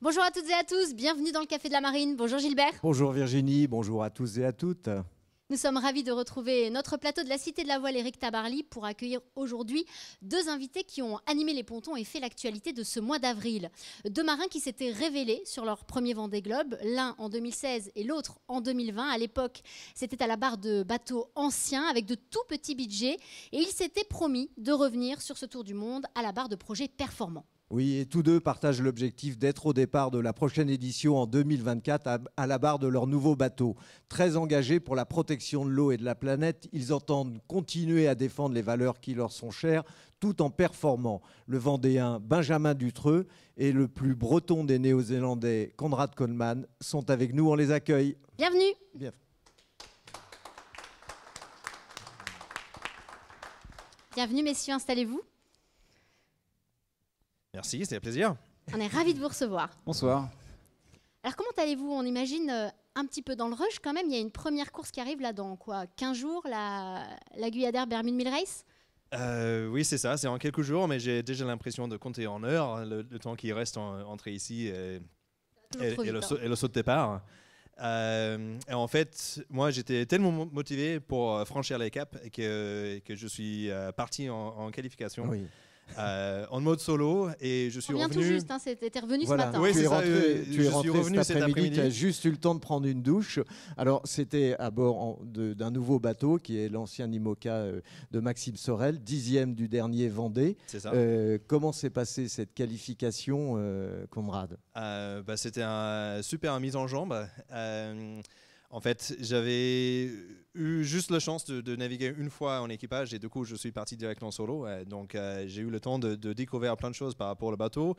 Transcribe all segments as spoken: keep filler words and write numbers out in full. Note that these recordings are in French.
Bonjour à toutes et à tous, bienvenue dans le Café de la Marine. Bonjour Gilbert. Bonjour Virginie, bonjour à tous et à toutes. Nous sommes ravis de retrouver notre plateau de la Cité de la Voile, Eric Tabarly, pour accueillir aujourd'hui deux invités qui ont animé les pontons et fait l'actualité de ce mois d'avril. Deux marins qui s'étaient révélés sur leur premier Vendée Globe, l'un en deux mille seize et l'autre en deux mille vingt. À l'époque, c'était à la barre de bateaux anciens avec de tout petits budgets et ils s'étaient promis de revenir sur ce tour du monde à la barre de projets performants. Oui, et tous deux partagent l'objectif d'être au départ de la prochaine édition en deux mille vingt-quatre à la barre de leur nouveau bateau. Très engagés pour la protection de l'eau et de la planète, ils entendent continuer à défendre les valeurs qui leur sont chères tout en performant. Le Vendéen Benjamin Dutreux et le plus breton des Néo-Zélandais, Conrad Colman, sont avec nous. On les accueille. Bienvenue. Bienvenue. Bienvenue, messieurs, installez-vous. Merci, c'était un plaisir. On est ravis de vous recevoir. Bonsoir. Alors comment allez-vous? On imagine euh, un petit peu dans le rush quand même. Il y a une première course qui arrive là dans quoi, quinze jours, la, la Guyader Bermudes mille Race. euh, Oui, c'est ça, c'est en quelques jours, mais j'ai déjà l'impression de compter en heures le, le temps qui reste en, entre ici et, et, et, le, et le saut de départ. Euh, et en fait, moi j'étais tellement motivé pour franchir les caps que, que je suis parti en, en qualification. Oui. Euh, en mode solo et je suis revenu tout juste, hein, t'es revenu voilà. Ce matin. Oui, tu es rentré, euh, tu es rentré cet après-midi, tu as juste eu le temps de prendre une douche. Alors c'était à bord d'un nouveau bateau qui est l'ancien IMOCA euh, de Maxime Sorel, dixième du dernier Vendée. Euh, comment s'est passée cette qualification, euh, Conrad? euh, bah, C'était un super mise en jambe. Euh, En fait, j'avais eu juste la chance de, de naviguer une fois en équipage et du coup, je suis parti directement en solo. Donc, euh, j'ai eu le temps de, de découvrir plein de choses par rapport au bateau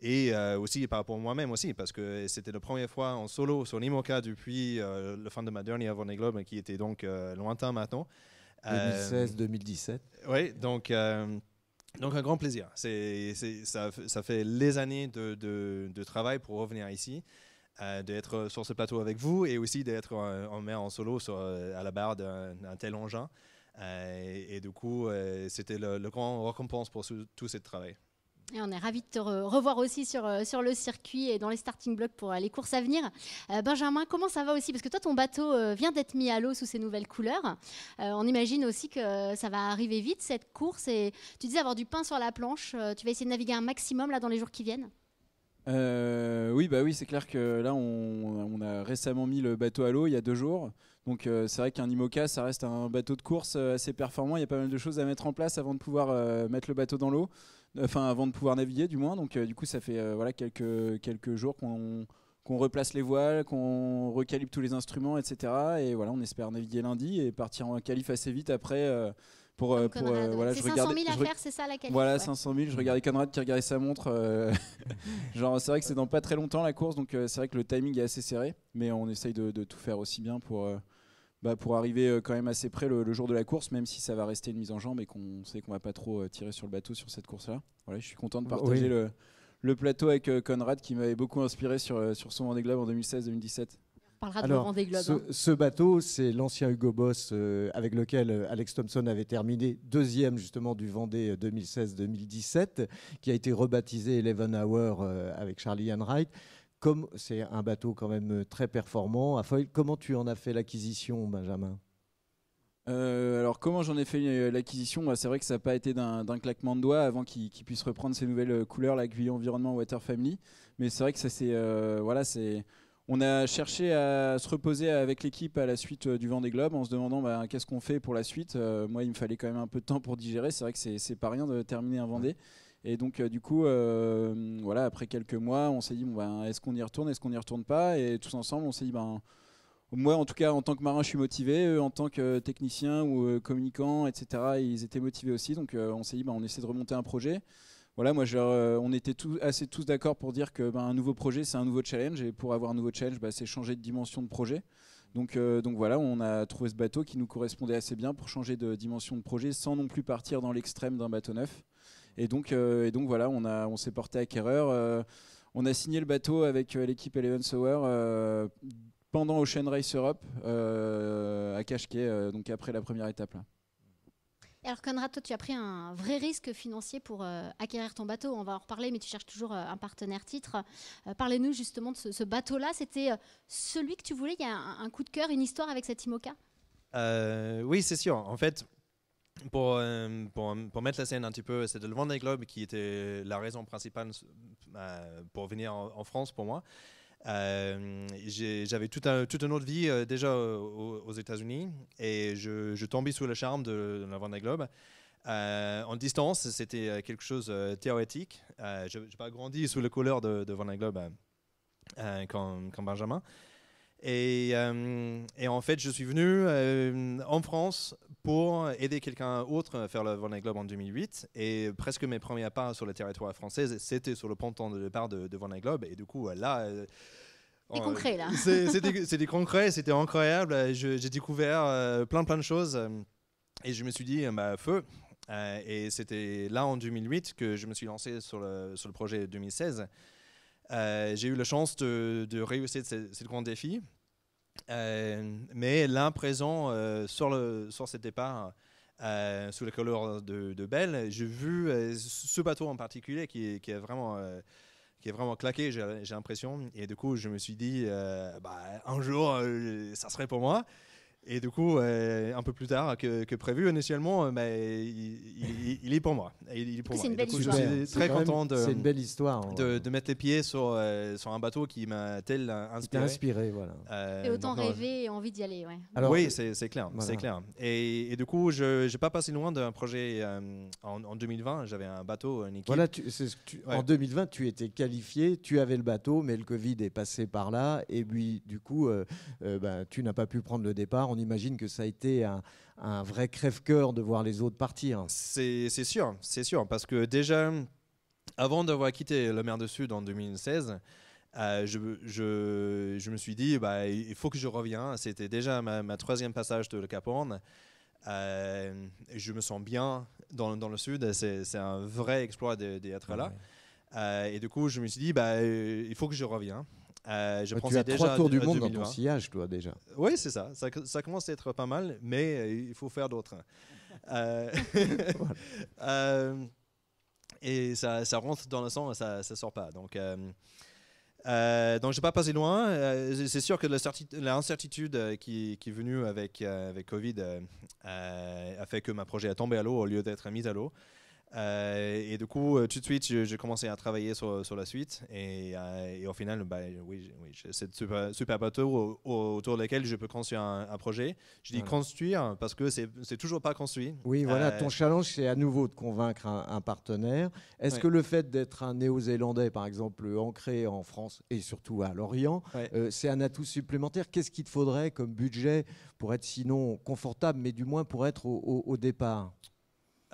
et euh, aussi par rapport à moi-même aussi, parce que c'était la première fois en solo sur l'IMOCA depuis euh, la fin de ma dernière Vendée Globe, qui était donc euh, lointain maintenant. deux mille seize deux mille dix-sept. Euh, oui, donc, euh, donc un grand plaisir. C'est, c'est, ça, ça fait les années de, de, de travail pour revenir ici. Euh, d'être sur ce plateau avec vous et aussi d'être en, en mer en solo sur, à la barre d'un tel engin. Euh, et, et du coup, euh, c'était le, le grand récompense pour ce, tout ce travail. Et on est ravis de te re revoir aussi sur, sur le circuit et dans les starting blocks pour les courses à venir. Euh, Benjamin, comment ça va aussi? Parce que toi, ton bateau vient d'être mis à l'eau sous ses nouvelles couleurs. Euh, on imagine aussi que ça va arriver vite, cette course. Et tu disais avoir du pain sur la planche. Tu vas essayer de naviguer un maximum là, dans les jours qui viennent? Euh, oui, bah oui, c'est clair que là, on, on a récemment mis le bateau à l'eau il y a deux jours. Donc euh, c'est vrai qu'un IMOCA, ça reste un bateau de course assez performant. Il y a pas mal de choses à mettre en place avant de pouvoir euh, mettre le bateau dans l'eau, enfin avant de pouvoir naviguer du moins. Donc euh, du coup, ça fait euh, voilà quelques quelques jours qu'on qu'on replace les voiles, qu'on recalibre tous les instruments, et cetera. Et voilà, on espère naviguer lundi et partir en qualif assez vite après. Euh, Pour, euh, pour, euh, voilà, c'est cinq cent mille à faire, c'est ça la qualif? Voilà, ouais. cinq cent mille, je regardais Conrad qui regardait sa montre. Euh, genre, c'est vrai que c'est dans pas très longtemps la course, donc euh, c'est vrai que le timing est assez serré, mais on essaye de, de tout faire aussi bien pour, euh, bah, pour arriver euh, quand même assez près le, le jour de la course, même si ça va rester une mise en jambe et qu'on sait qu'on va pas trop euh, tirer sur le bateau sur cette course-là. Voilà, je suis content de partager oui. le, le plateau avec euh, Conrad qui m'avait beaucoup inspiré sur, euh, sur son Vendée Globe en deux mille seize deux mille dix-sept. Alors, ce, ce bateau, c'est l'ancien Hugo Boss euh, avec lequel euh, Alex Thomson avait terminé deuxième justement du Vendée deux mille seize deux mille dix-sept, qui a été rebaptisé Eleven Hour euh, avec Charlie Enright. Comme c'est un bateau quand même très performant, à foil, comment tu en as fait l'acquisition, Benjamin? Euh, alors comment j'en ai fait l'acquisition? Bah, c'est vrai que ça n'a pas été d'un claquement de doigts avant qu'il qu'il puisse reprendre ses nouvelles couleurs, la Guillot Environnement, Water Family. Mais c'est vrai que ça c'est euh, voilà c'est on a cherché à se reposer avec l'équipe à la suite du Vendée Globe en se demandant bah, qu'est-ce qu'on fait pour la suite. Euh, moi, il me fallait quand même un peu de temps pour digérer. C'est vrai que c'est pas rien de terminer un Vendée. Et donc, euh, du coup, euh, voilà, après quelques mois, on s'est dit bon, bah, est-ce qu'on y retourne, est-ce qu'on n'y retourne pas? Et tous ensemble, on s'est dit ben, moi, en tout cas, en tant que marin, je suis motivé. Eux, en tant que technicien ou communicant, et cetera, ils étaient motivés aussi. Donc, euh, on s'est dit ben, on essaie de remonter un projet. Voilà, moi, je, euh, on était tout, assez tous d'accord pour dire que ben, un nouveau projet, c'est un nouveau challenge. Et pour avoir un nouveau challenge, ben, c'est changer de dimension de projet. Donc, euh, donc voilà, on a trouvé ce bateau qui nous correspondait assez bien pour changer de dimension de projet sans non plus partir dans l'extrême d'un bateau neuf. Et donc, euh, et donc voilà, on, on s'est porté acquéreur. Euh, on a signé le bateau avec euh, l'équipe Eleven Hour euh, pendant Ocean Race Europe euh, à Cascais, euh, donc après la première étape là. Alors Conrad, toi tu as pris un vrai risque financier pour euh, acquérir ton bateau, on va en reparler, mais tu cherches toujours euh, un partenaire titre. Euh, Parlez-nous justement de ce, ce bateau-là, c'était euh, celui que tu voulais, il y a un, un coup de cœur, une histoire avec cet IMOCA? euh, Oui, c'est sûr, en fait... Pour, euh, pour, pour mettre la scène un petit peu, c'était le Vendée Globe qui était la raison principale euh, pour venir en, en France pour moi. Euh, J'avais toute un, toute une autre vie euh, déjà aux, aux États-Unis et je, je tombais sous le charme de, de la Vendée Globe. Euh, en distance, c'était quelque chose de théorétique. Euh, je n'ai pas grandi sous le couleur de, de Vendée Globe euh, comme, comme Benjamin. Et, euh, et en fait, je suis venu euh, en France pour aider quelqu'un autre à faire le Vendée Globe en deux mille huit. Et presque mes premiers pas sur le territoire français, c'était sur le ponton de départ de, de Vendée Globe. Et du coup, là... C'est concret, là. C'était concret, c'était incroyable. J'ai découvert euh, plein, plein de choses. Et je me suis dit, bah, feu. Euh, et c'était là, en deux mille huit, que je me suis lancé sur le, sur le projet deux mille seize. Euh, j'ai eu la chance de, de réussir ce, ce grand défi, euh, mais là présent euh, sur le sur ce départ, euh, sous les couleurs de, de Belle, j'ai vu euh, ce bateau en particulier qui, qui est vraiment euh, qui est vraiment claqué, j'ai l'impression, et du coup je me suis dit euh, bah, un jour euh, ça serait pour moi. Et du coup, euh, un peu plus tard que, que prévu, initialement, bah, il, il, il est pour moi. C'est une belle coup, histoire. Je suis très content de, une belle histoire, hein, de, ouais. de mettre les pieds sur, euh, sur un bateau qui m'a tel inspiré. Qui inspiré voilà. euh, et autant donc, rêver ouais. et envie d'y aller. Ouais. Alors, oui, c'est clair. Voilà. clair. Et, et du coup, je n'ai pas passé loin d'un projet euh, en, en deux mille vingt. J'avais un bateau, une équipe. Voilà, tu, tu, ouais. En deux mille vingt, tu étais qualifié, tu avais le bateau, mais le Covid est passé par là. Et puis, du coup, euh, euh, bah, tu n'as pas pu prendre le départ. On imagine que ça a été un, un vrai crève-cœur de voir les autres partir. C'est sûr, c'est sûr, parce que déjà, avant d'avoir quitté le Mer du Sud en deux mille seize, euh, je, je, je me suis dit, bah, il faut que je revienne. C'était déjà ma, ma troisième passage de le Cap Horn. Euh, je me sens bien dans, dans le Sud, c'est un vrai exploit d'être là. Ouais. Euh, et du coup, je me suis dit, bah, il faut que je revienne. Euh, je tu as déjà trois tours du monde deux mille vingt. Dans ton sillage, toi, déjà. Oui, c'est ça. ça. Ça commence à être pas mal, mais euh, il faut faire d'autres. euh, voilà. euh, et ça, ça rentre dans le sang et ça ne sort pas. Donc, euh, euh, donc je n'ai pas passé loin. Euh, c'est sûr que l'incertitude qui, qui est venue avec, euh, avec Covid euh, euh, a fait que ma projet a tombé à l'eau au lieu d'être mise à l'eau. Euh, et du coup, tout de suite, j'ai commencé à travailler sur, sur la suite. Et, euh, et au final, bah, oui, oui c'est ce super, super bateau au, autour duquel je peux construire un, un projet. Je dis voilà. construire parce que c'est toujours pas construit. Oui, voilà, euh, ton challenge, c'est à nouveau de convaincre un, un partenaire. Est-ce ouais. que le fait d'être un Néo-Zélandais, par exemple, ancré en France et surtout à l'Orient, ouais. euh, c'est un atout supplémentaire? Qu'est-ce qu'il te faudrait comme budget pour être sinon confortable, mais du moins pour être au, au, au départ?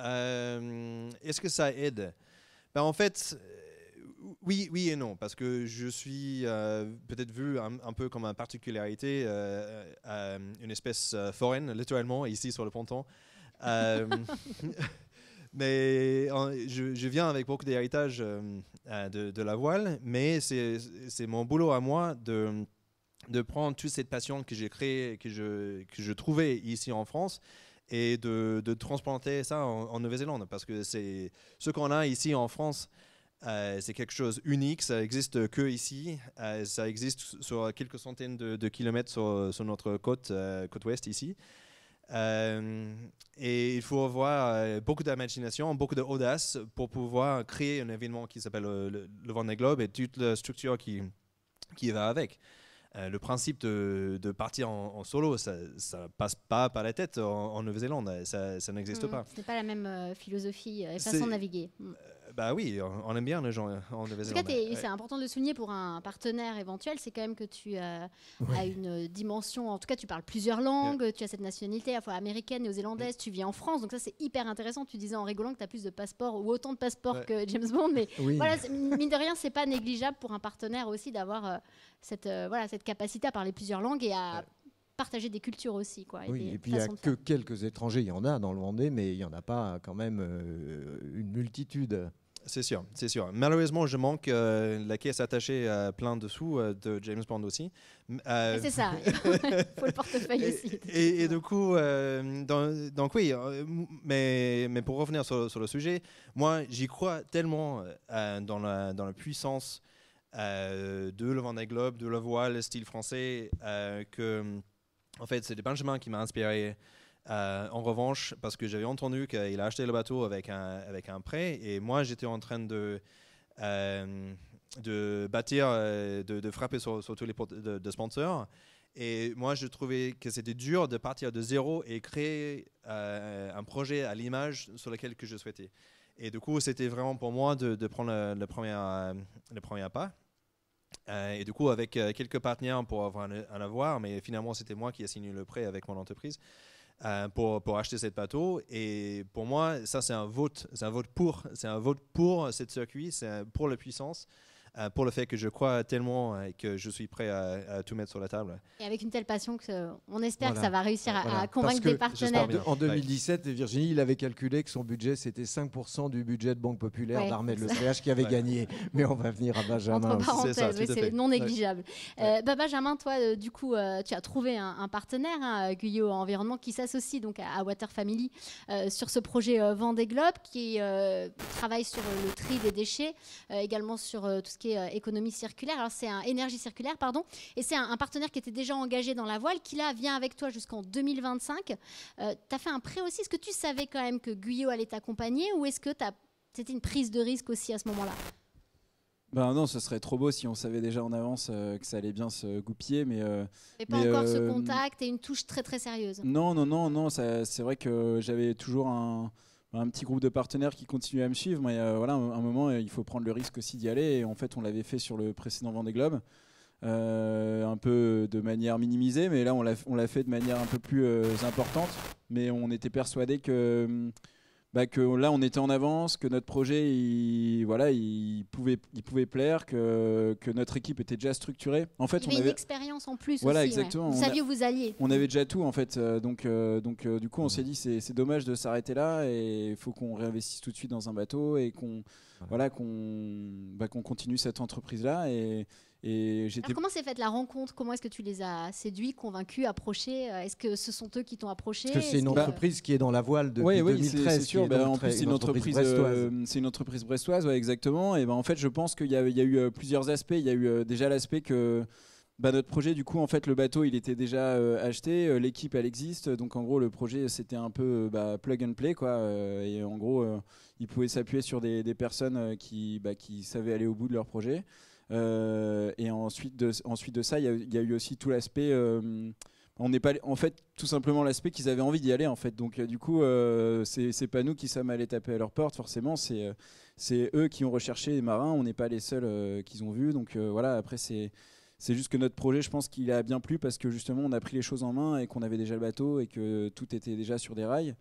Euh, Est-ce que ça aide? Ben, en fait, oui, oui et non, parce que je suis euh, peut-être vu un, un peu comme une particularité, euh, euh, une espèce euh, foraine, littéralement, ici sur le ponton. Euh, mais euh, je, je viens avec beaucoup d'héritage euh, de, de la voile, mais c'est mon boulot à moi de, de prendre toute cette passion que j'ai créée, que je, que je trouvais ici en France, et de, de transplanter ça en, en Nouvelle-Zélande, parce que c'est ce qu'on a ici en France, euh, c'est quelque chose unique, ça n'existe que ici, euh, ça existe sur quelques centaines de, de kilomètres sur, sur notre côte, euh, côte ouest ici. Euh, et il faut avoir euh, beaucoup d'imagination, beaucoup d'audace pour pouvoir créer un événement qui s'appelle le, le, le Vendée Globe et toute la structure qui, qui va avec. Euh, le principe de, de partir en, en solo, ça ne passe pas par la tête en, en Nouvelle-Zélande, ça, ça n'existe mmh, pas. Ce n'est pas la même euh, philosophie et façon de naviguer. Mmh. Euh, bah oui, on, on aime bien les gens en Nouvelle-Zélande. Ouais. C'est important de le souligner pour un partenaire éventuel, c'est quand même que tu euh, oui. as une dimension, en tout cas tu parles plusieurs langues, yeah. tu as cette nationalité à la fois américaine, néo-zélandaise, yeah. tu vis en France, donc ça c'est hyper intéressant. Tu disais en rigolant que tu as plus de passeports ou autant de passeports ouais. que James Bond, mais oui. voilà, mine de rien, ce n'est pas négligeable pour un partenaire aussi d'avoir euh, cette, euh, voilà, cette capacité à parler plusieurs langues et à ouais. partager des cultures aussi. Quoi, et oui, et puis il n'y a que quelques étrangers, il y en a dans le Vendée, mais il n'y en a pas quand même euh, une multitude. C'est sûr, c'est sûr. Malheureusement, je manque euh, la caisse attachée euh, plein dessous euh, de James Bond aussi. Euh, c'est ça, il faut le portefeuille aussi. Et, et, et du coup, euh, dans, donc oui, mais, mais pour revenir sur, sur le sujet, moi, j'y crois tellement euh, dans, la, dans la puissance euh, de le Vendée Globe, de la voile, le style français, euh, que, en fait, c'est Benjamin qui m'a inspiré. Euh, en revanche, parce que j'avais entendu qu'il a acheté le bateau avec un, avec un prêt, et moi j'étais en train de, euh, de bâtir, de, de frapper sur, sur tous les de, de sponsors, et moi je trouvais que c'était dur de partir de zéro et créer euh, un projet à l'image sur lequel que je souhaitais. Et du coup c'était vraiment pour moi de, de prendre le, le, premier, euh, le premier pas. Euh, et du coup avec euh, quelques partenaires pour avoir un, un avoir, mais finalement c'était moi qui ai signé le prêt avec mon entreprise. Pour, pour acheter cette bateau, et pour moi ça c'est un vote, c'est un vote pour, c'est un vote pour cette circuit, c'est pour la puissance, pour le fait que je crois tellement et que je suis prêt à, à tout mettre sur la table. Et avec une telle passion qu'on espère voilà. que ça va réussir à, voilà. à convaincre des partenaires. En deux mille dix-sept, Virginie, il avait calculé que son budget c'était cinq pour cent du budget de Banque Populaire ouais. d'Armée de l'E C H qui avait ouais. gagné, mais on va venir à Benjamin. C'est non négligeable. Ouais. Euh, bah Benjamin, toi euh, du coup euh, tu as trouvé un, un partenaire, hein, Guyot Environnement, qui s'associe donc à, à Water Family euh, sur ce projet euh, Vendée Globe, qui euh, travaille sur euh, le tri des déchets, euh, également sur euh, tout ce qui est euh, économie circulaire. Alors c'est un énergie circulaire, pardon, et c'est un, un partenaire qui était déjà engagé dans la voile, qui là vient avec toi jusqu'en deux mille vingt-cinq. Euh, tu as fait un prêt aussi. Est-ce que tu savais quand même que Guyot allait t'accompagner, ou est-ce que c'était une prise de risque aussi à ce moment-là? Ben non, ce serait trop beau si on savait déjà en avance euh, que ça allait bien se goupiller, mais... Euh, et pas mais encore euh, ce contact et une touche très très sérieuse. Non, non, non, non, c'est vrai que j'avais toujours un... un petit groupe de partenaires qui continuent à me suivre, mais euh, voilà, à un moment il faut prendre le risque aussi d'y aller, et en fait on l'avait fait sur le précédent Vendée Globe, euh, un peu de manière minimisée, mais là on l'a fait de manière un peu plus euh, importante, mais on était persuadés que, bah, que là on était en avance, que notre projet il, voilà, il, pouvait, il pouvait plaire, que, que notre équipe était déjà structurée. En fait, il y on avait une expérience en plus voilà, aussi, exactement. Ouais. Vous saviez où vous alliez. On avait déjà tout en fait, donc, euh, donc euh, du coup on s'est dit c'est dommage de s'arrêter là, et il faut qu'on réinvestisse tout de suite dans un bateau et qu'on voilà, qu'on bah, qu'on continue cette entreprise-là. Et, et alors comment s'est faite la rencontre? Comment est-ce que tu les as séduits, convaincus, approchés? Est-ce que ce sont eux qui t'ont approché? Parce que c'est une -ce entreprise que... qui est dans la voile depuis ouais, ouais, deux mille treize. C'est sûr, bah, en plus c'est une, une entreprise brestoise. C'est une entreprise brestoise, ouais, exactement. Et ben bah, en fait, je pense qu'il y, y a eu plusieurs aspects. Il y a eu déjà l'aspect que bah, notre projet, du coup, en fait, le bateau, il était déjà euh, acheté. L'équipe, elle existe. Donc en gros, le projet, c'était un peu bah, plug and play, quoi. Et en gros, euh, ils pouvaient s'appuyer sur des, des personnes qui, bah, qui savaient aller au bout de leur projet. Euh, et ensuite de, ensuite de ça, il y, y a eu aussi tout l'aspect, euh, on n'est pas, en fait, tout simplement l'aspect qu'ils avaient envie d'y aller en fait. Donc euh, du coup, euh, c'est pas nous qui sommes allés taper à leur porte forcément, c'est c'est eux qui ont recherché les marins. On n'est pas les seuls euh, qu'ils ont vus. Donc euh, voilà. Après c'est c'est juste que notre projet, je pense qu'il a bien plu parce que justement, on a pris les choses en main et qu'on avait déjà le bateau et que tout était déjà sur des rails.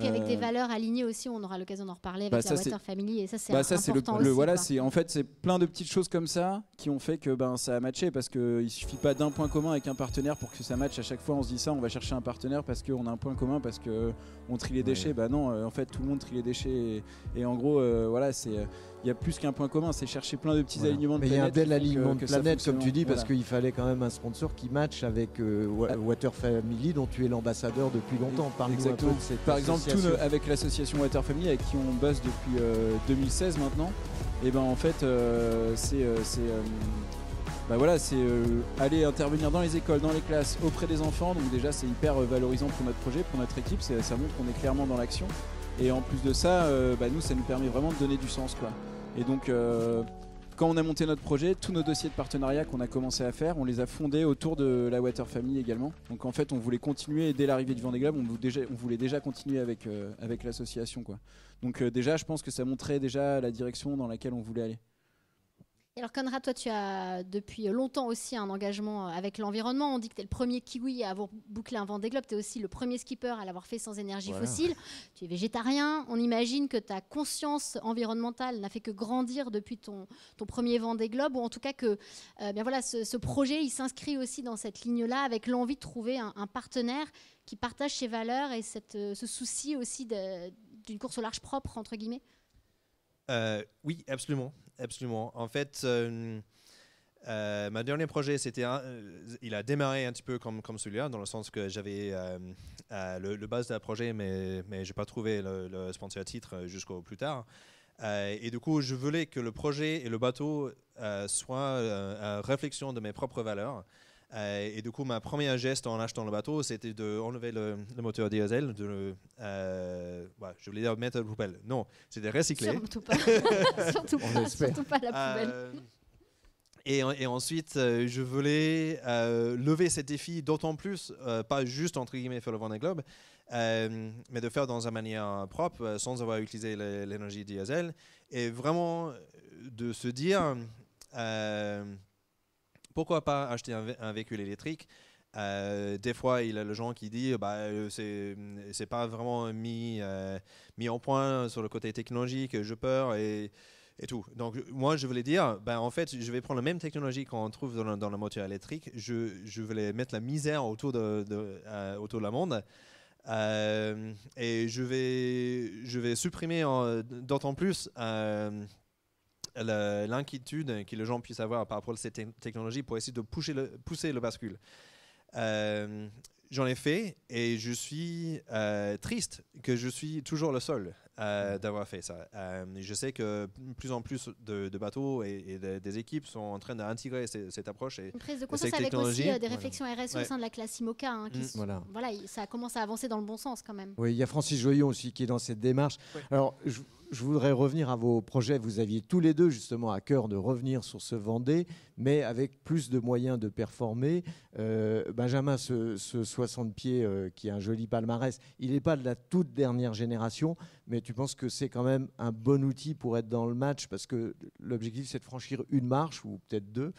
Et avec des valeurs alignées aussi, on aura l'occasion d'en reparler avec bah la Water Family, et ça c'est bah important le, le, aussi. Voilà, en fait, c'est plein de petites choses comme ça qui ont fait que ben, ça a matché, parce qu'il ne suffit pas d'un point commun avec un partenaire pour que ça matche. À chaque fois, on se dit ça, on va chercher un partenaire parce qu'on a un point commun, parce qu'on trie les déchets. Ouais. Bah non, en fait, tout le monde trie les déchets, et, et en gros, euh, voilà, c'est... Il y a plus qu'un point commun, c'est chercher plein de petits voilà. alignements de planète. Mais il y a un bel alignement de planète, comme tu dis, voilà. parce qu'il fallait quand même un sponsor qui match avec euh, ah. Water Family, dont tu es l'ambassadeur depuis longtemps. Parle un peu de cette Par exemple, tout le, avec l'association Water Family, avec qui on bosse depuis euh, deux mille seize maintenant, et ben en fait, euh, c'est euh, euh, ben voilà, c'est euh, aller intervenir dans les écoles, dans les classes, auprès des enfants. Donc déjà, c'est hyper valorisant pour notre projet, pour notre équipe. Ça montre qu'on est clairement dans l'action. Et en plus de ça, euh, bah nous, ça nous permet vraiment de donner du sens, quoi. Et donc, euh, quand on a monté notre projet, tous nos dossiers de partenariat qu'on a commencé à faire, on les a fondés autour de la Water Family également. Donc en fait, on voulait continuer, dès l'arrivée du Vendée Globe, on voulait déjà, on voulait déjà continuer avec, euh, avec l'association, quoi. Donc euh, déjà, je pense que ça montrait déjà la direction dans laquelle on voulait aller. Alors Conrad, toi tu as depuis longtemps aussi un engagement avec l'environnement. On dit que tu es le premier kiwi à avoir bouclé un Vendée Globe. Tu es aussi le premier skipper à l'avoir fait sans énergie voilà. fossile. Tu es végétarien. On imagine que ta conscience environnementale n'a fait que grandir depuis ton, ton premier Vendée Globe. Ou en tout cas que euh, bien voilà, ce, ce projet il s'inscrit aussi dans cette ligne-là, avec l'envie de trouver un, un partenaire qui partage ses valeurs et cette, ce souci aussi d'une course au large propre, entre guillemets. Euh, oui, absolument, absolument. En fait, euh, euh, ma dernier projet, c'était, euh, il a démarré un petit peu comme, comme celui-là, dans le sens que j'avais euh, euh, le, le base d'un projet, mais, mais je n'ai pas trouvé le, le sponsor à titre jusqu'au plus tard. Euh, et du coup, je voulais que le projet et le bateau euh, soient euh, une réflexion de mes propres valeurs. Euh, et du coup, ma première geste en achetant le bateau, c'était d'enlever le, le moteur diesel. De le, euh, ouais, je voulais dire mettre à la poubelle. Non, c'était recycler. Surtout pas. surtout, pas surtout pas la poubelle. Euh, et, et ensuite, euh, je voulais euh, lever cet défi d'autant plus, euh, pas juste entre guillemets faire le Vendée Globe, euh, mais de faire dans une manière propre, euh, sans avoir utilisé l'énergie diesel. Et vraiment de se dire... Euh, Pourquoi pas acheter un, vé un véhicule électrique? euh, Des fois, il y a les gens qui disent bah, c'est c'est pas vraiment mis, euh, mis en point sur le côté technologique, j'ai peur et, et tout. Donc, moi, je voulais dire bah, en fait, je vais prendre la même technologie qu'on trouve dans le, dans le moteur électrique. Je, je voulais mettre la misère autour de, de, euh, autour de la monde. Euh, et je vais, je vais supprimer d'autant plus. Euh, l'inquiétude que les gens puissent avoir par rapport à cette technologie pour essayer de pousser le, pousser le bascule. Euh, J'en ai fait et je suis euh, triste que je suis toujours le seul euh, d'avoir fait ça. Euh, je sais que plus en plus de, de bateaux et, et de, des équipes sont en train d'intégrer cette approche. Et une prise de conscience avec aussi euh, des réflexions voilà. R S E ouais. au sein de la classe IMOCA. Hein, qui mmh. sont, voilà. Voilà, ça commence à avancer dans le bon sens quand même. Oui, il y a Francis Joyon aussi qui est dans cette démarche. Oui. Alors, je, Je voudrais revenir à vos projets. Vous aviez tous les deux justement à cœur de revenir sur ce Vendée, mais avec plus de moyens de performer. Euh, Benjamin, ce, ce soixante pieds euh, qui a un joli palmarès, il n'est pas de la toute dernière génération, mais tu penses que c'est quand même un bon outil pour être dans le match parce que l'objectif, c'est de franchir une marche ou peut-être deux.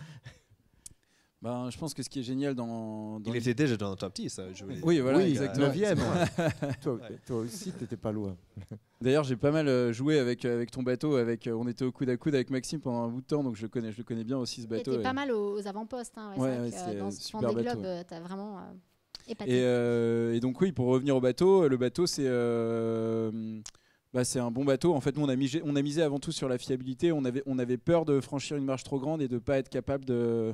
Ben, je pense que ce qui est génial dans... dans il était déjà dans le top dix, ça. Je oui, voilà, oui, exactement. neuvième. Ouais. toi, toi aussi, t'étais pas loin. D'ailleurs, j'ai pas mal joué avec, avec ton bateau. Avec, on était au coude à coude avec Maxime pendant un bout de temps, donc je le connais, je le connais bien aussi, ce bateau. T'étais pas mal aux avant-postes. Hein, ouais, ouais, ouais, euh, dans ce Vendée Globe, ouais. T'as vraiment euh, épaté. Et, euh, et donc, oui, pour revenir au bateau, le bateau, c'est... Euh, Bah, c'est un bon bateau. En fait, nous, on a, misé, on a misé avant tout sur la fiabilité. On avait, on avait peur de franchir une marche trop grande et de ne pas être capable de,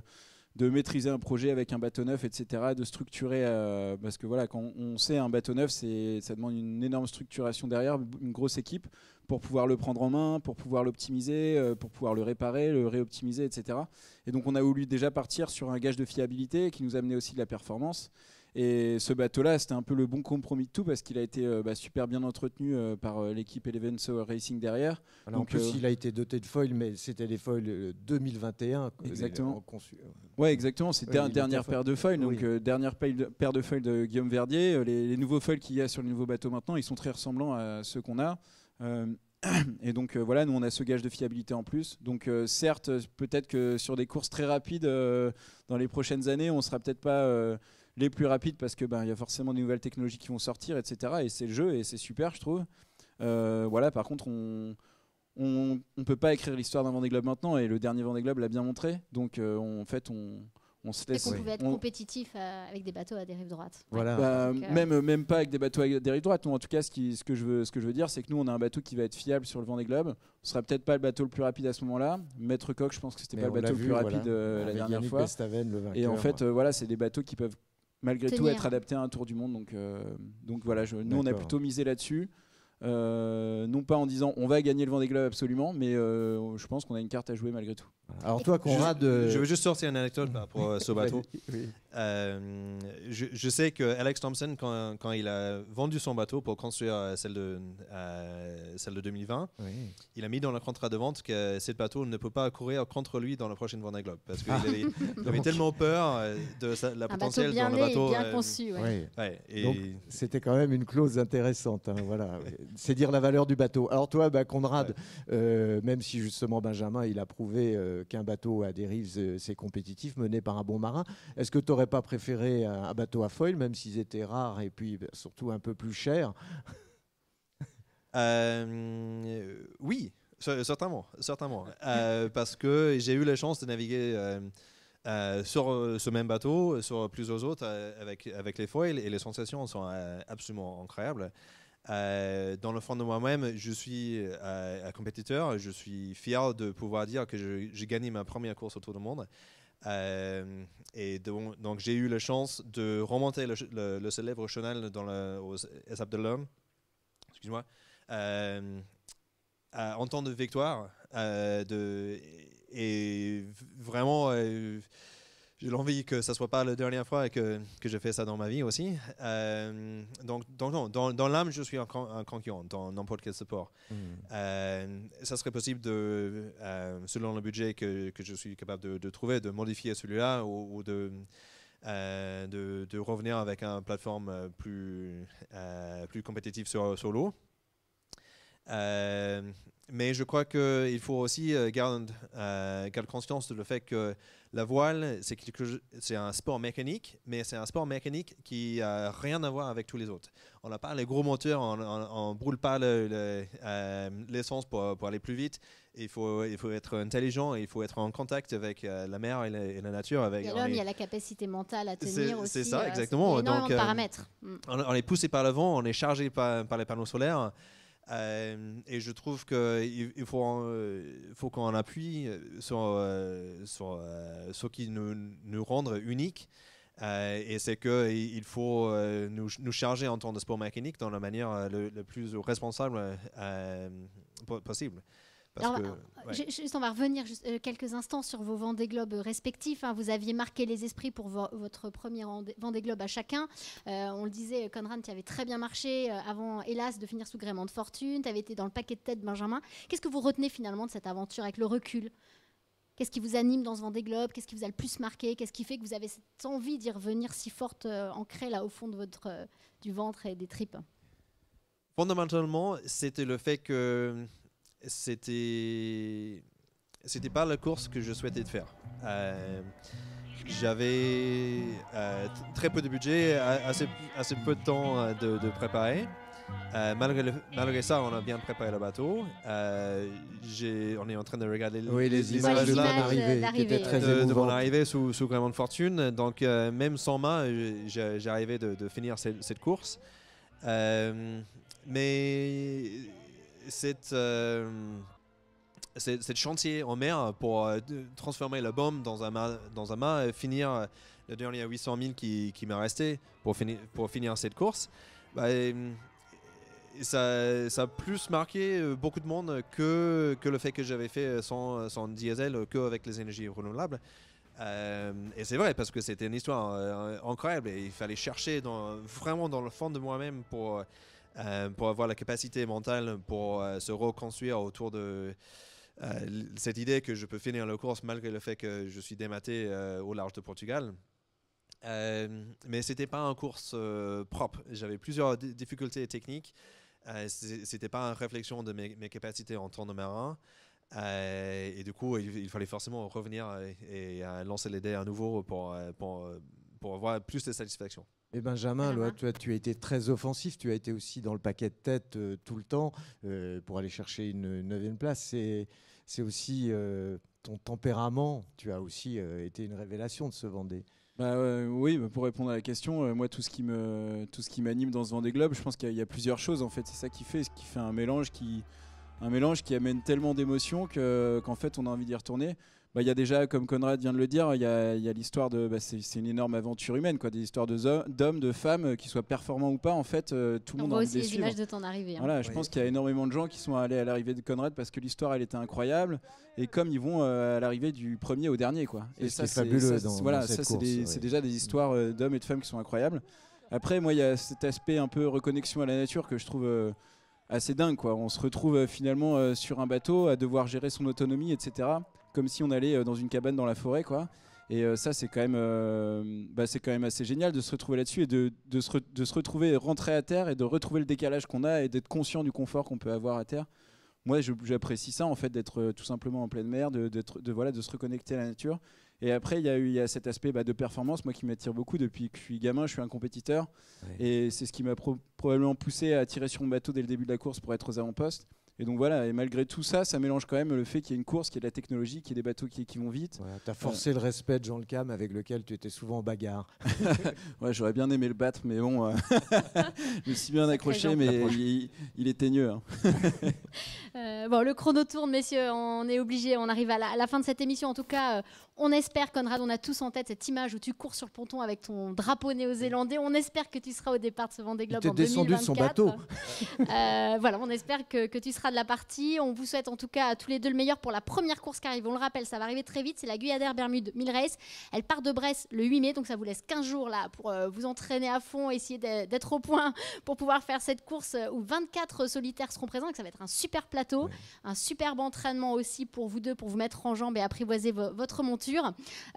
de maîtriser un projet avec un bateau neuf, et cetera. De structurer, euh, parce que voilà, quand on sait un bateau neuf, ça demande une énorme structuration derrière, une grosse équipe, pour pouvoir le prendre en main, pour pouvoir l'optimiser, euh, pour pouvoir le réparer, le réoptimiser, et cetera. Et donc, on a voulu déjà partir sur un gage de fiabilité qui nous amenait aussi de la performance. Et ce bateau-là, c'était un peu le bon compromis de tout parce qu'il a été euh, bah, super bien entretenu euh, par euh, l'équipe Eleven Hour Racing derrière. Alors, donc, en plus, euh, il a été doté de foils, mais c'était les foils deux mille vingt et un. Exactement. Conçu. Ouais, exactement. C'était ouais, la dernière paire de foils. Donc, oui. euh, dernière paire de foils de Guillaume Verdier. Les, les nouveaux foils qu'il y a sur le nouveau bateau maintenant, ils sont très ressemblants à ceux qu'on a. Euh, et donc, euh, voilà, nous, on a ce gage de fiabilité en plus. Donc, euh, certes, peut-être que sur des courses très rapides, euh, dans les prochaines années, on sera peut-être pas... Euh, les plus rapides parce que ben, y a forcément des nouvelles technologies qui vont sortir, et cetera. Et c'est le jeu et c'est super, je trouve. Euh, voilà, par contre, on on ne peut pas écrire l'histoire d'un Vendée Globe maintenant et le dernier Vendée Globe l'a bien montré. Donc, euh, on, en fait, on... On se laisse. Et qu'on pouvait être on... compétitif euh, avec des bateaux à dérive droite. Voilà. Bah, donc, euh... même, même pas avec des bateaux à dérive droite. Non, en tout cas, ce, qui, ce, que je veux, ce que je veux dire, c'est que nous, on a un bateau qui va être fiable sur le Vendée Globe. Ce sera peut-être pas le bateau le plus rapide à ce moment-là. Maître Coq, je pense que c'était pas le bateau vu, le plus voilà. rapide euh, la dernière Yannick fois. Bestaven, le vainqueur, et en fait, euh, voilà, c'est des bateaux qui peuvent malgré tenir. tout être adaptés à un tour du monde. Donc, euh, donc voilà, je, nous, on a plutôt misé là-dessus. Euh, non pas en disant on va gagner le Vendée Globe absolument, mais euh, je pense qu'on a une carte à jouer malgré tout. Alors toi Conrad, je, je veux juste sortir une anecdote par rapport à ce bateau. Oui. euh, je, je sais que Alex Thomson quand, quand il a vendu son bateau pour construire celle de, euh, celle de deux mille vingt, oui. il a mis dans le contrat de vente que ce bateau ne peut pas courir contre lui dans la prochaine Vendée Globe parce qu'il ah. avait, il avait tellement peur de sa, la potentielle dans le bateau bien euh, conçu. Ouais. Ouais, et donc c'était quand même une clause intéressante. Hein, voilà. C'est dire la valeur du bateau. Alors toi, bah, Conrad, ouais. euh, même si justement Benjamin, il a prouvé euh, qu'un bateau à dérive, c'est compétitif, mené par un bon marin, est-ce que tu n'aurais pas préféré un, un bateau à foil, même s'ils étaient rares et puis bah, surtout un peu plus chers? euh, Oui, certainement. certainement. euh, parce que j'ai eu la chance de naviguer... Euh, Euh, sur euh, ce même bateau, sur plusieurs autres euh, avec, avec les foils et les sensations sont euh, absolument incroyables. Euh, dans le fond de moi-même, je suis euh, un compétiteur. Je suis fier de pouvoir dire que j'ai gagné ma première course autour du monde. Euh, et donc, donc j'ai eu la chance de remonter le, le, le célèbre chenal dans le, aux étapes de l'Orne, excuse-moi, euh, en temps de victoire. Euh, de, et vraiment, euh, j'ai l'envie que ça ne soit pas la dernière fois que, que je fais ça dans ma vie aussi. Euh, donc, donc dans, dans l'âme, je suis un, un concurrent dans n'importe quel sport. Mmh. Euh, ça serait possible, de, euh, selon le budget que, que je suis capable de, de trouver, de modifier celui-là ou, ou de, euh, de, de revenir avec une plateforme plus, euh, plus compétitive sur, sur l'eau. Euh, mais je crois qu'il faut aussi garder, euh, garder conscience de le fait que la voile, c'est un sport mécanique, mais c'est un sport mécanique qui n'a rien à voir avec tous les autres. On n'a pas les gros moteurs, on ne brûle pas le, le, euh, l'essence pour, pour aller plus vite. Il faut, il faut être intelligent, il faut être en contact avec euh, la mer et la, et la nature. Avec, et l'homme, il y a la capacité mentale à tenir aussi. C'est ça, euh, exactement. Il y a énormément de paramètres. Euh, on, on est poussé par le vent, on est chargé par, par les panneaux solaires. Euh, et je trouve qu'il faut, euh, faut qu'on appuie sur, euh, sur euh, ce qui nous, nous rend uniques. Euh, et c'est qu'il faut euh, nous, nous charger en tant que sport mécanique dans la manière euh, le, le plus responsable euh, possible. Parce Alors, que, ouais. juste, on va revenir juste, euh, quelques instants sur vos Vendée Globe respectifs. Hein. Vous aviez marqué les esprits pour vo votre premier Vendée Globe à chacun. Euh, on le disait, Conrad, tu avais très bien marché euh, avant, hélas, de finir sous gréement de fortune. Tu avais été dans le paquet de tête, Benjamin. Qu'est-ce que vous retenez finalement de cette aventure avec le recul? Qu'est-ce qui vous anime dans ce Vendée Globe? Qu'est-ce qui vous a le plus marqué? Qu'est-ce qui fait que vous avez cette envie d'y revenir si forte, euh, ancrée là au fond de votre, euh, du ventre et des tripes? Fondamentalement, c'était le fait que... C'était, c'était pas la course que je souhaitais faire. Euh, J'avais euh, très peu de budget, assez, assez peu de temps de, de préparer. Euh, malgré, le, malgré ça, on a bien préparé le bateau. Euh, on est en train de regarder oui, les, les images, images de mon arrivée sous, sous gréement de fortune. Donc, euh, même sans main, j'arrivais de, de finir cette, cette course. Euh, mais... Cette, euh, cette, cette chantier en mer pour euh, transformer la bombe dans un mât, dans un mât et finir le dernier huit cent mille qui, qui m'a resté pour, fini, pour finir cette course, bah, ça, ça a plus marqué beaucoup de monde que, que le fait que j'avais fait sans, sans diesel qu'avec les énergies renouvelables. Euh, et c'est vrai parce que c'était une histoire euh, incroyable et il fallait chercher dans, vraiment dans le fond de moi-même pour... Euh, pour avoir la capacité mentale pour euh, se reconstruire autour de euh, cette idée que je peux finir la course malgré le fait que je suis dématé euh, au large de Portugal. Euh, mais ce n'était pas une course euh, propre. J'avais plusieurs difficultés techniques. Euh, ce n'était pas une réflexion de mes, mes capacités en tant que marin. Euh, et du coup, il, il fallait forcément revenir et, et euh, lancer les dés à nouveau pour, pour, pour avoir plus de satisfaction. Et Benjamin, là, toi, tu as été très offensif, tu as été aussi dans le paquet de tête euh, tout le temps euh, pour aller chercher une neuvième place. C'est aussi euh, ton tempérament, tu as aussi euh, été une révélation de ce Vendée. Bah, euh, oui, bah, pour répondre à la question, euh, moi, tout ce qui me, tout ce qui m'anime dans ce Vendée Globe, je pense qu'il y, y a plusieurs choses en fait. C'est ça qui fait, ce qui fait un mélange qui, un mélange qui amène tellement d'émotions qu'en qu'en fait, on a envie d'y retourner. Il bah, y a déjà, comme Conrad vient de le dire, il y a, a l'histoire de... Bah, c'est une énorme aventure humaine, quoi, des histoires d'hommes, de, de femmes, qu'ils soient performants ou pas, en fait, euh, tout le monde a envie de les suivre. On voit aussi les images de ton arrivée. Hein. Voilà, je oui. pense qu'il y a énormément de gens qui sont allés à l'arrivée de Conrad parce que l'histoire, elle était incroyable, et comme ils vont euh, à l'arrivée du premier au dernier, quoi. Et ça, c'est fabuleux. Ça, dans, voilà, dans cette ça, c'est oui. déjà des histoires euh, d'hommes et de femmes qui sont incroyables. Après, moi, il y a cet aspect un peu reconnexion à la nature que je trouve... Euh, assez dingue quoi, on se retrouve finalement euh, sur un bateau à devoir gérer son autonomie etc, comme si on allait euh, dans une cabane dans la forêt quoi, et euh, ça c'est quand même euh, bah, c'est quand même assez génial de se retrouver là-dessus et de, de, se de se retrouver rentrer à terre et de retrouver le décalage qu'on a et d'être conscient du confort qu'on peut avoir à terre. Moi j'apprécie ça en fait, d'être euh, tout simplement en pleine mer, de, de, de, voilà, de se reconnecter à la nature. Et après, il y a eu, il y a cet aspect bah, de performance, moi qui m'attire beaucoup depuis que je suis gamin, je suis un compétiteur. Oui. Et c'est ce qui m'a pro probablement poussé à tirer sur mon bateau dès le début de la course pour être aux avant-postes. Et donc voilà, et malgré tout ça, ça mélange quand même le fait qu'il y ait une course, qu'il y ait de la technologie, qu'il y ait des bateaux qui, qui vont vite. Ouais, tu as forcé euh... le respect de Jean Le Cam, avec lequel tu étais souvent en bagarre. Ouais, j'aurais bien aimé le battre, mais bon, euh... je me suis bien accroché, mais il, il est teigneux. Hein. euh, bon, le chrono tourne, messieurs, on est obligé, on arrive à la, à la fin de cette émission. En tout cas, euh, on espère, Conrad, on a tous en tête cette image où tu cours sur le ponton avec ton drapeau néo-zélandais. On espère que tu seras au départ de ce Vendée Globe en deux mille vingt-quatre. Il t'est descendu de son bateau. euh, voilà, on espère que, que tu seras de la partie. On vous souhaite en tout cas à tous les deux le meilleur pour la première course qui arrive. On le rappelle, ça va arriver très vite, c'est la Guyader Bermudes mille Race. Elle part de Brest le huit mai, donc ça vous laisse quinze jours là pour euh, vous entraîner à fond, essayer d'être au point pour pouvoir faire cette course où vingt-quatre solitaires seront présents, et que ça va être un super plateau, ouais. Un superbe entraînement aussi pour vous deux, pour vous mettre en jambes et apprivoiser vo votre monture.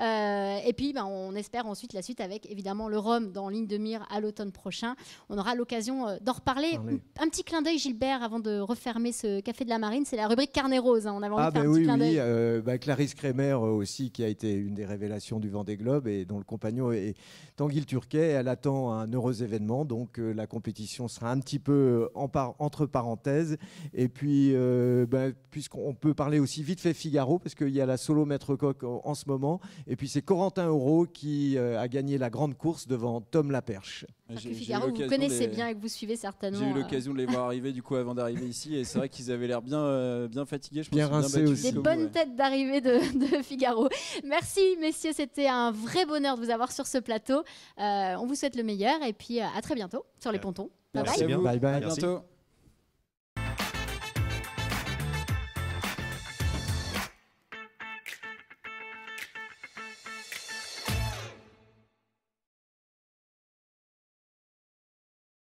Euh, et puis bah, on espère ensuite la suite avec évidemment le Rhum dans ligne de mire à l'automne prochain. On aura l'occasion d'en reparler. Parlez. Un petit clin d'œil, Gilbert, avant de refermer ce Café de la Marine, c'est la rubrique Carnet Rose. Hein. On avait envie ah de faire bah un oui, petit clin d'œil. Oui, euh, bah, Clarisse Crémer euh, aussi, qui a été une des révélations du Vendée Globe et dont le compagnon est Tanguy Le Turquais. Elle attend un heureux événement, donc euh, la compétition sera un petit peu en par entre parenthèses. Et puis, euh, bah, puisqu'on peut parler aussi vite fait Figaro, parce qu'il y a la solo Maître Coq en, en ce moment. Et puis, c'est Corentin Euro qui euh, a gagné la grande course devant Tom Laperche. Parce que Figaro, vous connaissez des... bien et que vous suivez certainement. J'ai eu l'occasion euh... de les voir arriver du coup avant d'arriver ici, et c'est vrai qu'ils avaient l'air bien, euh, bien fatigués. Je bien rincés aussi. Des bonnes ouais. têtes d'arrivée de, de Figaro. Merci messieurs, c'était un vrai bonheur de vous avoir sur ce plateau. Euh, on vous souhaite le meilleur et puis euh, à très bientôt sur les pontons. Bye bye. Bye bye. À bientôt.